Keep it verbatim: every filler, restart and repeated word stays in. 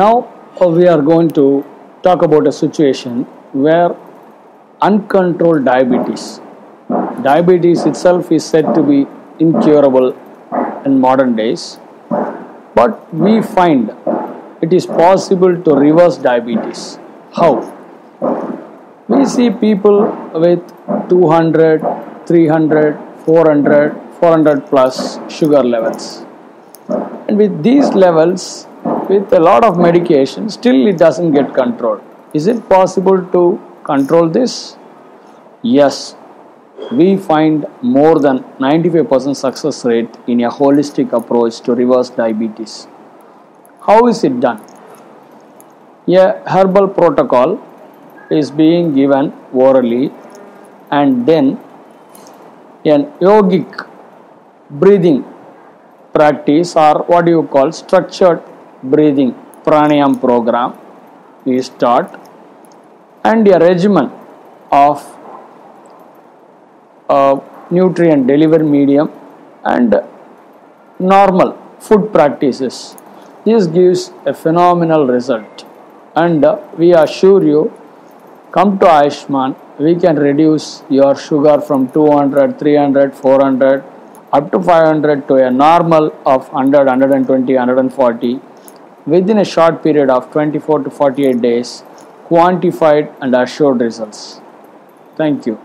Now we are going to talk about a situation where uncontrolled diabetes. Diabetes itself is said to be incurable in modern days, but we find it is possible to reverse diabetes. How? We see people with two hundred, three hundred, four hundred, four hundred plus sugar levels. And with these levels, with a lot of medication, still it doesn't get controlled. Is it possible to control this? Yes. We find more than ninety-five percent success rate in a holistic approach to reverse diabetes. How is it done? A herbal protocol is being given orally, and then an yogic breathing practice, or what you call structured breathing pranayam program, we start, and a regimen of Uh, nutrient delivery medium and normal food practices. This gives a phenomenal result, and uh, we assure you, come to Aayushmaan, we can reduce your sugar from two hundred, three hundred, four hundred up to five hundred to a normal of one hundred, one hundred twenty, one hundred forty within a short period of twenty-four to forty-eight days, quantified and assured results. Thank you.